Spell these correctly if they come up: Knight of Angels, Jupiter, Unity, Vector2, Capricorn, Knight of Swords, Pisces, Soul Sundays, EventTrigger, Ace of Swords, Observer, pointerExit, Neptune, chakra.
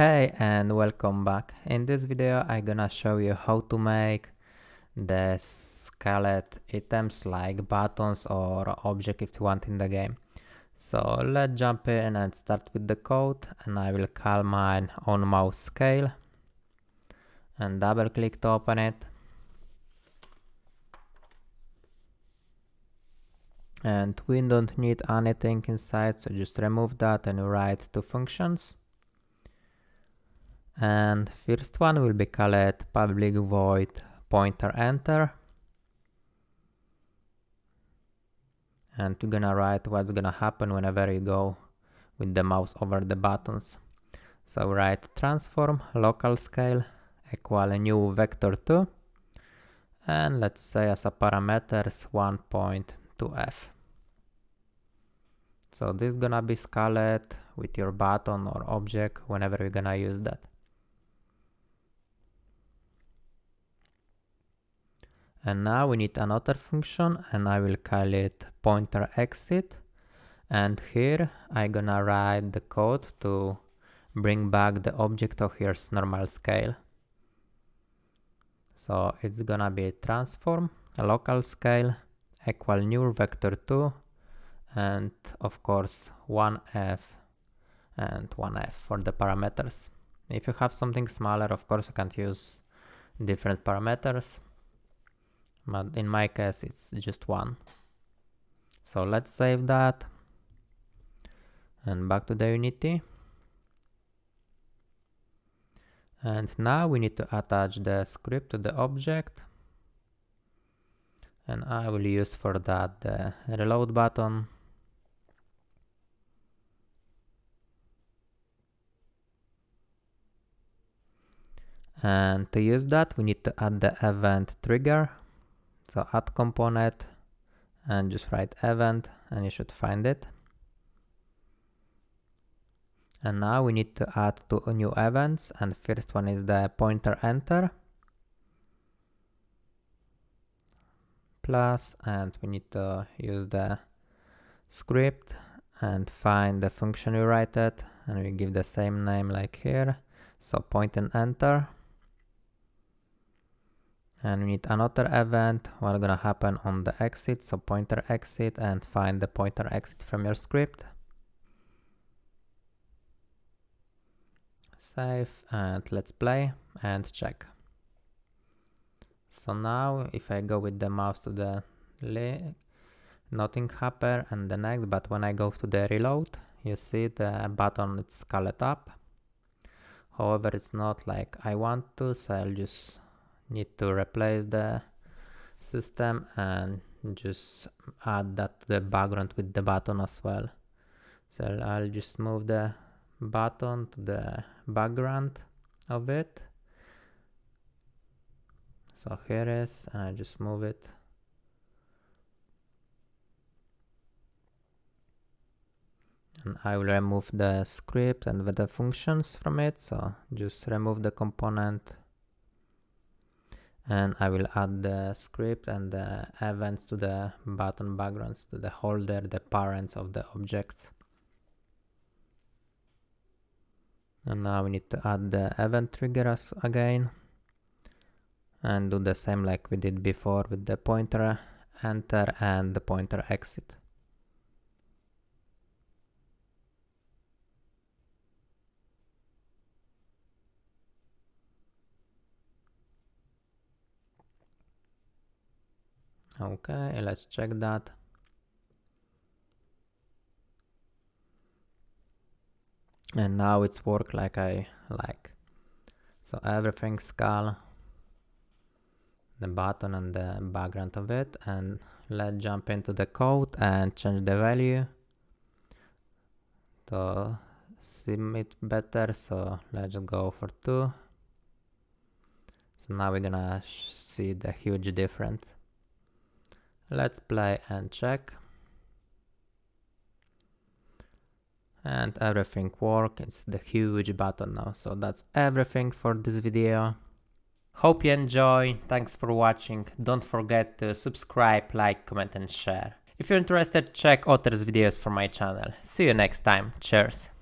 Hey and welcome back. In this video I'm gonna show you how to make the scaled items like buttons or object if you want in the game. So let's jump in and start with the code, and I will call mine on mouse scale and double click to open it. And we don't need anything inside, so just remove that and write two functions. And first one will be called public void pointerEnter, and we're gonna write what's gonna happen whenever you go with the mouse over the buttons. So write transform local scale equal new Vector2, and let's say as a parameters 1.2f. So this is gonna be scaled with your button or object whenever you're gonna use that. And now we need another function, and I will call it pointerExit, and here I'm gonna write the code to bring back the object of your normal scale. So it's gonna be transform local scale equal new Vector2, and of course 1f and 1f for the parameters. If you have something smaller, of course you can't use different parameters, but in my case it's just one. So let's save that and back to the Unity. And now we need to attach the script to the object, and I will use for that the reload button. And to use that we need to add the event trigger, so add component and just write event, and you should find it. And now we need to add two new events, and first one is the pointerEnter plus, and we need to use the script and find the function we write it, and we give the same name like here, so pointerEnter. And we need another event what's gonna happen on the exit, so pointerExit, and find the pointerExit from your script. Save, and let's play and check. So now if I go with the mouse to the left, nothing happened, and the next, but when I go to the reload, you see the button it's scaled up. However, it's not like I want to, so I'll just need to replace the system and just add that to the background with the button as well. So I'll just move the button to the background of it. So here is, and I just move it. And I will remove the script and the functions from it, so just remove the component. And I will add the script and the events to the button backgrounds, to the holder, the parents of the objects. And now we need to add the event trigger again, and do the same like we did before with the pointerEnter and the pointerExit. Okay, let's check that. And now it's work like I like. So everything's scaled, the button and the background of it. And let's jump into the code and change the value to see it better. So let's go for 2. So now we're gonna see the huge difference. Let's play and check. And everything works. It's the huge button now. So that's everything for this video. Hope you enjoy. Thanks for watching. Don't forget to subscribe, like, comment and share. If you're interested, check others videos for my channel. See you next time. Cheers.